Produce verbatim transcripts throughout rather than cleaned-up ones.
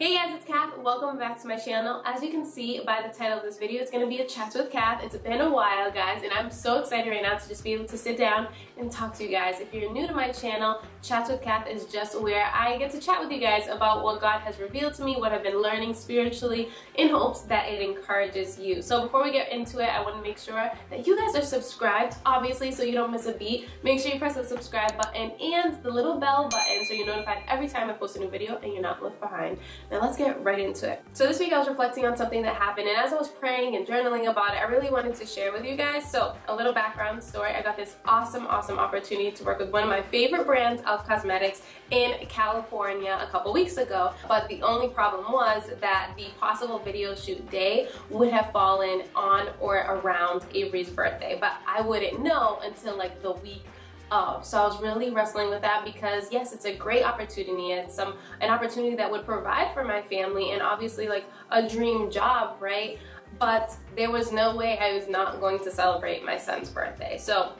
Hey guys, it's Kath. Welcome back to my channel. As you can see by the title of this video, it's going to be a Chats with Kath. It's been a while, guys, and I'm so excited right now to just be able to sit down and talk to you guys. If you're new to my channel, Chats with Kath is just where I get to chat with you guys about what God has revealed to me, what I've been learning spiritually, in hopes that it encourages you. So before we get into it, I want to make sure that you guys are subscribed, obviously, so you don't miss a beat. Make sure you press the subscribe button and the little bell button so you're notified every time I post a new video and you're not left behind. Now let's get right into it. So this week I was reflecting on something that happened, and as I was praying and journaling about it, I really wanted to share with you guys. So a little background story. I got this awesome, awesome opportunity to work with one of my favorite brands, Alpha Cosmetics, in California a couple weeks ago. But the only problem was that the possible video shoot day would have fallen on or around Avery's birthday, but I wouldn't know until like the week of. So I was really wrestling with that because yes, it's a great opportunity. It's some an opportunity that would provide for my family and obviously like a dream job, right? But there was no way I was not going to celebrate my son's birthday. So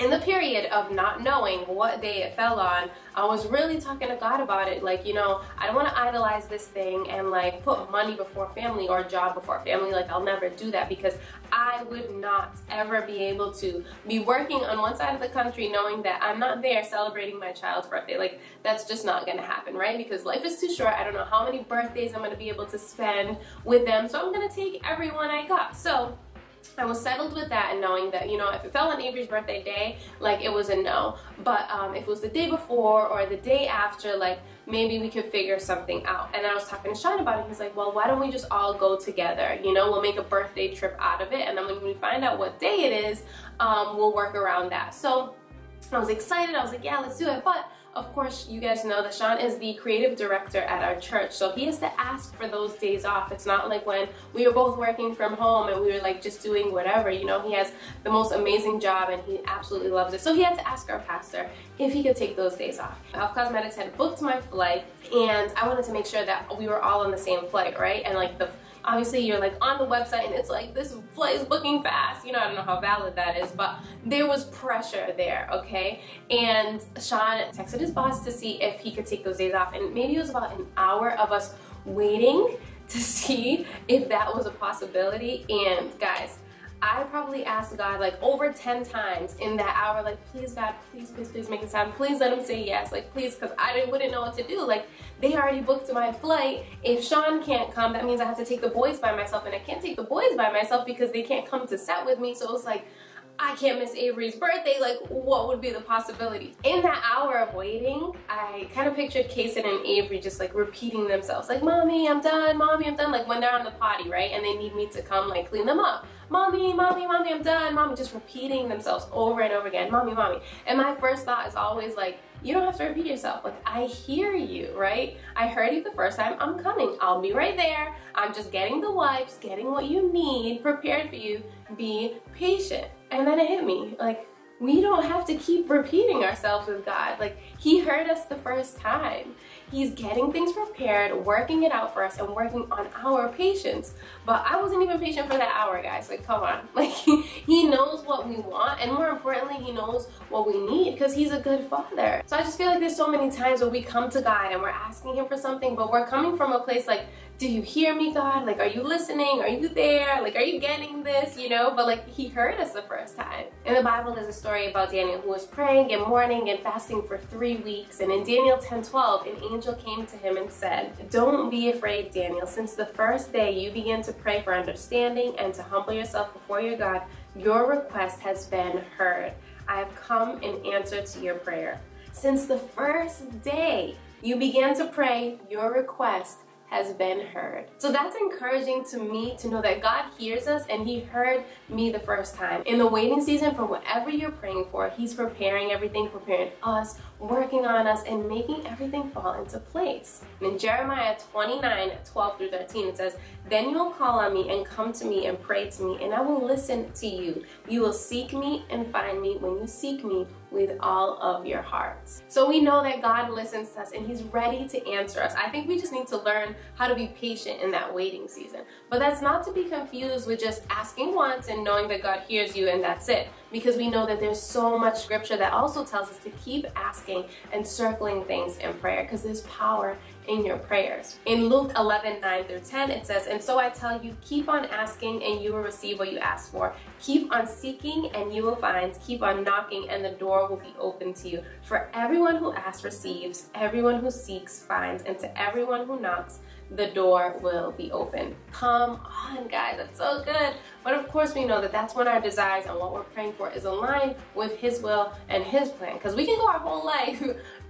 in the period of not knowing what day it fell on, I was really talking to God about it. Like, you know, I don't want to idolize this thing and like put money before family or job before family. Like, I'll never do that because I would not ever be able to be working on one side of the country knowing that I'm not there celebrating my child's birthday. Like, that's just not going to happen, right? Because life is too short. I don't know how many birthdays I'm going to be able to spend with them. So I'm going to take everyone I got. So I was settled with that and knowing that, you know, if it fell on Avery's birthday day, like, it was a no. But um, if it was the day before or the day after, like, maybe we could figure something out. And I was talking to Sean about it. He's like, well, why don't we just all go together? You know, we'll make a birthday trip out of it. And then when we find out what day it is, um, we'll work around that. So I was excited. I was like, yeah, let's do it. But of course, you guys know that Sean is the creative director at our church, so he has to ask for those days off. It's not like when we were both working from home and we were like just doing whatever, you know. He has the most amazing job and he absolutely loves it. So he had to ask our pastor if he could take those days off. Alpha Cosmetics had booked my flight and I wanted to make sure that we were all on the same flight, right? And like the obviously you're like on the website and it's like this flight is booking fast, you know. I don't know how valid that is, but there was pressure there, okay? And Sean texted his boss to see if he could take those days off, and maybe it was about an hour of us waiting to see if that was a possibility. And guys, I probably asked God like over ten times in that hour, like, please God, please, please, please make it happen. Please let him say yes, like, please, because I didn't, wouldn't know what to do. Like, they already booked my flight. If Sean can't come, that means I have to take the boys by myself, and I can't take the boys by myself because they can't come to set with me. So it's like, I can't miss Avery's birthday. Like, what would be the possibility? In that hour of waiting, I kind of pictured Kaysen and Avery just like repeating themselves, like, mommy, I'm done, mommy, I'm done. Like when they're on the potty, right? And they need me to come like clean them up. Mommy, mommy, mommy, I'm done, mommy. Just repeating themselves over and over again, mommy, mommy. And my first thought is always like, you don't have to repeat yourself. Like, I hear you, right? I heard you the first time. I'm coming. I'll be right there. I'm just getting the wipes, getting what you need, prepared for you. Be patient. And then it hit me. Like, we don't have to keep repeating ourselves with God. Like, he heard us the first time. He's getting things prepared, working it out for us, and working on our patience. But I wasn't even patient for that hour, guys. Like, come on. Like, he, he knows what we want, and more importantly, he knows what we need because he's a good father. So I just feel like there's so many times where we come to God and we're asking him for something, but we're coming from a place like, do you hear me, God? Like, are you listening? Are you there? Like, are you getting this? You know, but like, he heard us the first time. In the Bible, there's a story about Daniel who was praying and mourning and fasting for three weeks. And in Daniel ten twelve, an angel came to him and said, don't be afraid, Daniel. Since the first day you began to pray for understanding and to humble yourself before your God, your request has been heard. I have come in answer to your prayer. Since the first day you began to pray, your request has been heard. So that's encouraging to me to know that God hears us and he heard me the first time. In the waiting season for whatever you're praying for, he's preparing everything, preparing us, working on us, and making everything fall into place. And in Jeremiah twenty-nine, twelve through thirteen, it says, then you will call on me and come to me and pray to me, and I will listen to you. You will seek me and find me when you seek me with all of your hearts. So we know that God listens to us and he's ready to answer us. I think we just need to learn how to be patient in that waiting season. But that's not to be confused with just asking once and knowing that God hears you and that's it. Because we know that there's so much scripture that also tells us to keep asking and circling things in prayer because there's power in your prayers. In Luke eleven, nine through ten, it says, "And so I tell you, keep on asking and you will receive what you ask for. Keep on seeking and you will find. Keep on knocking and the door will be open to you. For everyone who asks receives, everyone who seeks finds, and to everyone who knocks, the door will be open." Come on, guys, that's so good. But of course we know that that's when our desires and what we're praying for is aligned with His will and His plan. Because we can go our whole life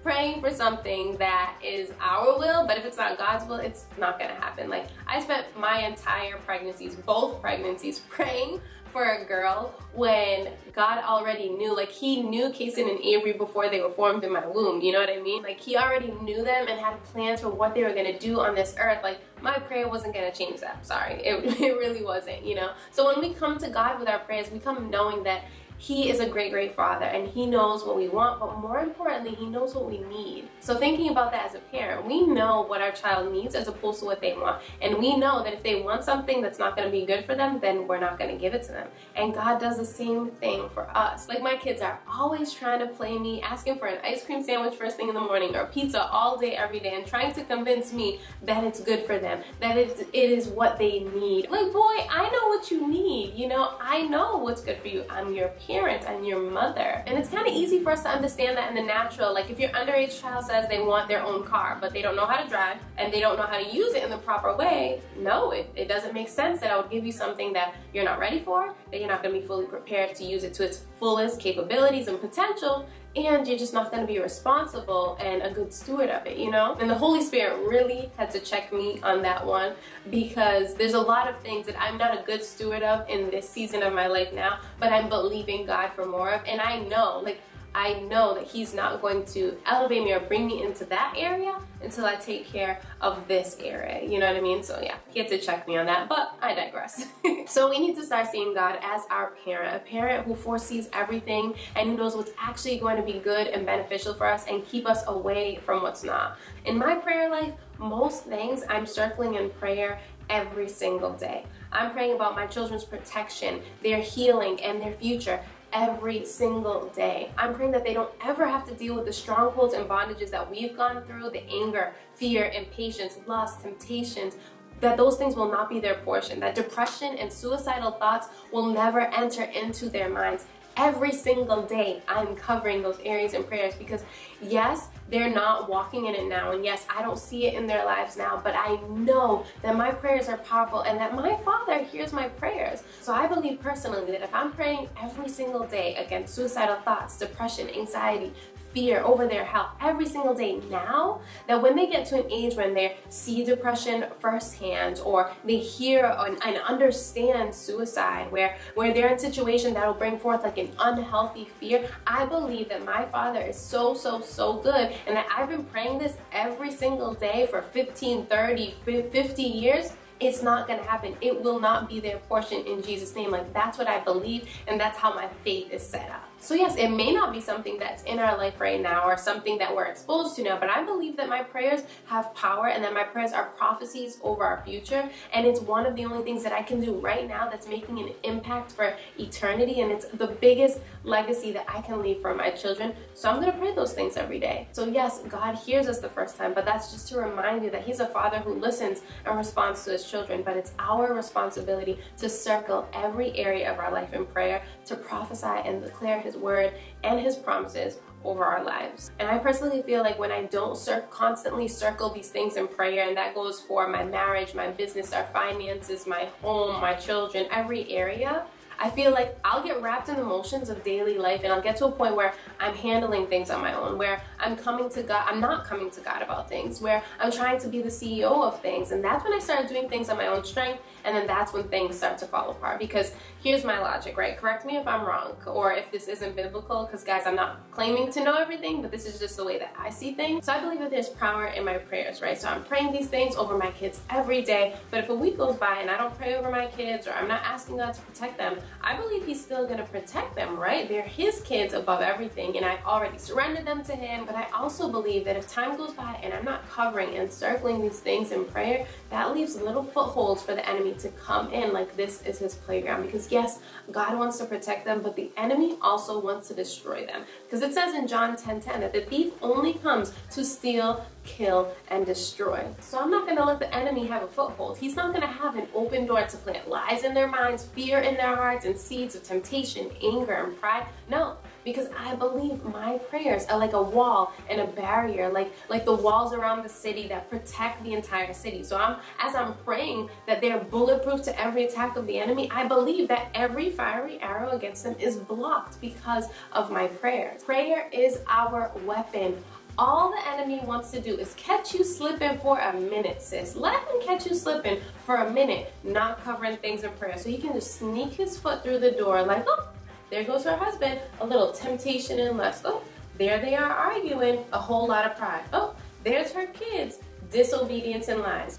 praying for something that is our will, but if it's not God's will, it's not gonna happen. Like, I spent my entire pregnancies, both pregnancies, praying for a girl when God already knew. Like, He knew Kason and Avery before they were formed in my womb, you know what I mean? Like, He already knew them and had plans for what they were gonna do on this earth. Like, my prayer wasn't gonna change that, sorry. It, it really wasn't, you know? So when we come to God with our prayers, we come knowing that He is a great, great Father, and He knows what we want, but more importantly, He knows what we need. So thinking about that as a parent, we know what our child needs as opposed to what they want. And we know that if they want something that's not gonna be good for them, then we're not gonna give it to them. And God does the same thing for us. Like, my kids are always trying to play me, asking for an ice cream sandwich first thing in the morning or pizza all day, every day, and trying to convince me that it's good for them, that it is what they need. Like, boy, I know what you need, you know? I know what's good for you. I'm your parent. Parent and your mother. And it's kind of easy for us to understand that in the natural. Like, if your underage child says they want their own car but they don't know how to drive and they don't know how to use it in the proper way, no, it, it doesn't make sense that I would give you something that you're not ready for, that you're not going to be fully prepared to use it to its fullest capabilities and potential, and you're just not going to be responsible and a good steward of it, you know? And the Holy Spirit really had to check me on that one, because there's a lot of things that I'm not a good steward of in this season of my life now, but I'm believing God for more of, and I know, like, I know that He's not going to elevate me or bring me into that area until I take care of this area, you know what I mean? So yeah, He had to check me on that, but I digress. So we need to start seeing God as our parent, a parent who foresees everything and who knows what's actually going to be good and beneficial for us and keep us away from what's not. In my prayer life, most things I'm circling in prayer every single day. I'm praying about my children's protection, their healing, and their future. Every single day. I'm praying that they don't ever have to deal with the strongholds and bondages that we've gone through, the anger, fear, impatience, lust, temptations, that those things will not be their portion, that depression and suicidal thoughts will never enter into their minds. Every single day, I'm covering those areas in prayers, because yes, they're not walking in it now, and yes, I don't see it in their lives now, but I know that my prayers are powerful and that my Father hears my prayers. So I believe personally that if I'm praying every single day against suicidal thoughts, depression, anxiety, fear over their health every single day now, that when they get to an age when they see depression firsthand, or they hear and understand suicide, where, where they're in a situation that will bring forth like an unhealthy fear, I believe that my Father is so, so, so good, and that I've been praying this every single day for fifteen, thirty, fifty years. It's not gonna happen. It will not be their portion in Jesus' name. Like, that's what I believe, and that's how my faith is set up. So yes, it may not be something that's in our life right now or something that we're exposed to now, but I believe that my prayers have power and that my prayers are prophecies over our future, and it's one of the only things that I can do right now that's making an impact for eternity, and it's the biggest legacy that I can leave for my children. So I'm gonna pray those things every day. So yes, God hears us the first time, but that's just to remind you that He's a Father who listens and responds to His children, but it's our responsibility to circle every area of our life in prayer, to prophesy and declare His word and His promises over our lives. And I personally feel like when I don't cir- constantly circle these things in prayer, and that goes for my marriage, my business, our finances, my home, my children, every area, I feel like I'll get wrapped in the motions of daily life, and I'll get to a point where I'm handling things on my own, where I'm coming to God, I'm not coming to God about things, where I'm trying to be the C E O of things, and that's when I started doing things on my own strength, and then that's when things start to fall apart. Because here's my logic, right? Correct me if I'm wrong, or if this isn't biblical, because guys, I'm not claiming to know everything, but this is just the way that I see things. So I believe that there's power in my prayers, right? So I'm praying these things over my kids every day, but if a week goes by and I don't pray over my kids, or I'm not asking God to protect them, I believe He's still gonna protect them, right? They're His kids above everything, and I've already surrendered them to Him. But I also believe that if time goes by and I'm not covering and circling these things in prayer, that leaves little footholds for the enemy to come in, like this is his playground. Because yes, God wants to protect them, but the enemy also wants to destroy them. Because it says in John ten ten that the thief only comes to steal, kill, and destroy. So I'm not going to let the enemy have a foothold. He's not going to have an open door to plant lies in their minds, fear in their hearts, and seeds of temptation, anger, and pride. No, because I believe my prayers are like a wall and a barrier, like, like the walls around the city that protect the entire city. So I'm, as I'm praying that they're bulletproof to every attack of the enemy, I believe that every fiery arrow against them is blocked because of my prayers. Prayer is our weapon. All the enemy wants to do is catch you slipping for a minute, sis. Let him catch you slipping for a minute, not covering things in prayer. So he can just sneak his foot through the door like, oh, there goes her husband, a little temptation and lust. Oh, there they are arguing, a whole lot of pride. Oh, there's her kids, disobedience and lies.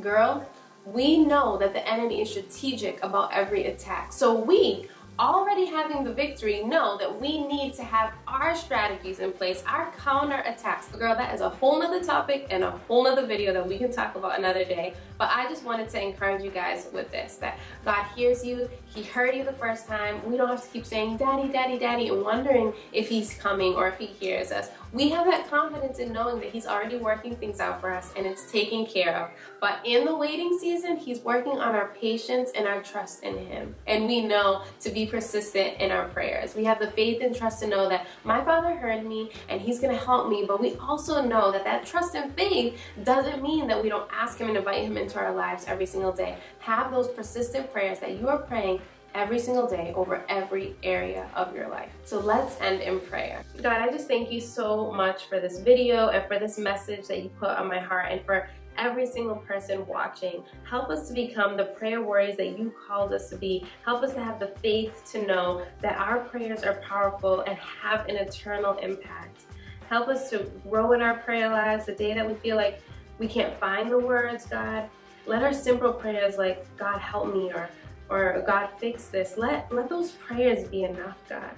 Girl, we know that the enemy is strategic about every attack. So we, already having the victory, know that we need to have our strategies in place, our counter attacks. But girl, that is a whole nother topic and a whole nother video that we can talk about another day. But I just wanted to encourage you guys with this, that God hears you, he heard you the first time. We don't have to keep saying, daddy, daddy, daddy, and wondering if he's coming or if he hears us. We have that confidence in knowing that he's already working things out for us and it's taken care of. But in the waiting season, he's working on our patience and our trust in him. And we know to be persistent in our prayers. We have the faith and trust to know that my Father heard me and he's going to help me. But we also know that that trust and faith doesn't mean that we don't ask him and invite him into our lives every single day. Have those persistent prayers that you are praying every single day over every area of your life. So let's end in prayer. God, I just thank you so much for this video and for this message that you put on my heart and for every single person watching. Help us to become the prayer warriors that you called us to be. Help us to have the faith to know that our prayers are powerful and have an eternal impact. Help us to grow in our prayer lives the day that we feel like we can't find the words, God. Let our simple prayers like, God help me, or or God fix this, let, let those prayers be enough, God.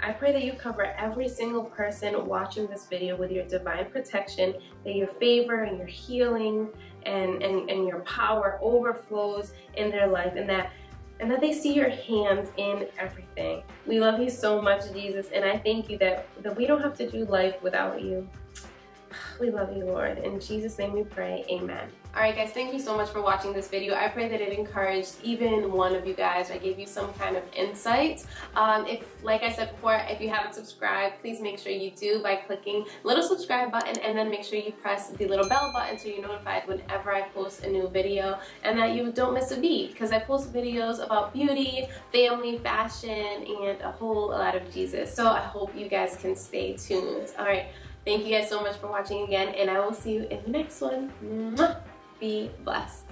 I pray that you cover every single person watching this video with your divine protection, that your favor and your healing and, and, and your power overflows in their life, and that, and that they see your hand in everything. We love you so much, Jesus, and I thank you that, that we don't have to do life without you. We love you, Lord. In Jesus' name we pray, amen. All right, guys, thank you so much for watching this video. I pray that it encouraged even one of you guys. I gave you some kind of insight. Um, if, like I said before, if you haven't subscribed, please make sure you do by clicking the little subscribe button, and then make sure you press the little bell button so you're notified whenever I post a new video and that you don't miss a beat, because I post videos about beauty, family, fashion, and a whole lot of Jesus. So I hope you guys can stay tuned. All right. Thank you guys so much for watching again, and I will see you in the next one. Mwah! Be blessed.